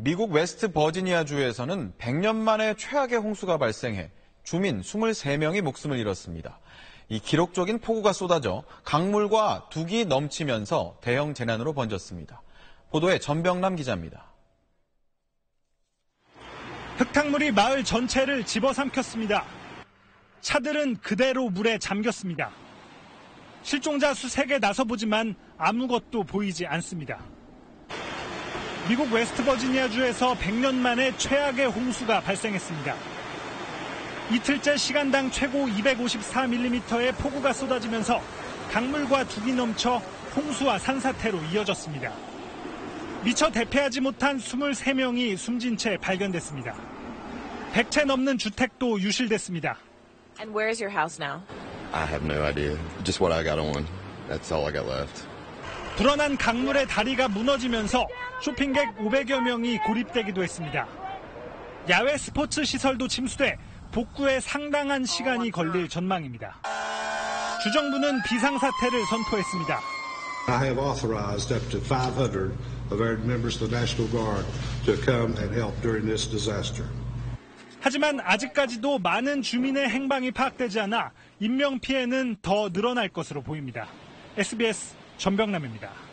미국 웨스트 버지니아주에서는 100년 만에 최악의 홍수가 발생해 주민 23명이 목숨을 잃었습니다. 이 기록적인 폭우가 쏟아져 강물과 둑이 넘치면서 대형 재난으로 번졌습니다. 보도에 전병남 기자입니다. 흙탕물이 마을 전체를 집어삼켰습니다. 차들은 그대로 물에 잠겼습니다. 실종자 수색에 나서보지만 아무것도 보이지 않습니다. 미국 웨스트버지니아주에서 100년 만에 최악의 홍수가 발생했습니다. 이틀째 시간당 최고 254mm의 폭우가 쏟아지면서 강물과 둑이 넘쳐 홍수와 산사태로 이어졌습니다. 미처 대피하지 못한 23명이 숨진 채 발견됐습니다. 100채 넘는 주택도 유실됐습니다. And where is your house now? I have no idea. Just what I got on. That's all I got left. 불어난 강물의 다리가 무너지면서 쇼핑객 500여 명이 고립되기도 했습니다. 야외 스포츠 시설도 침수돼 복구에 상당한 시간이 걸릴 전망입니다. 주정부는 비상사태를 선포했습니다. I have authorized up to 500 of our members of the National Guard to come and help during this disaster. 하지만 아직까지도 많은 주민의 행방이 파악되지 않아 인명피해는 더 늘어날 것으로 보입니다. SBS 전병남입니다.